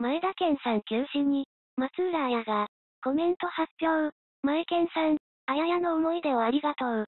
前田健さん休止に、松浦綾が、コメント発表。前健さん、綾々の思い出をありがとう。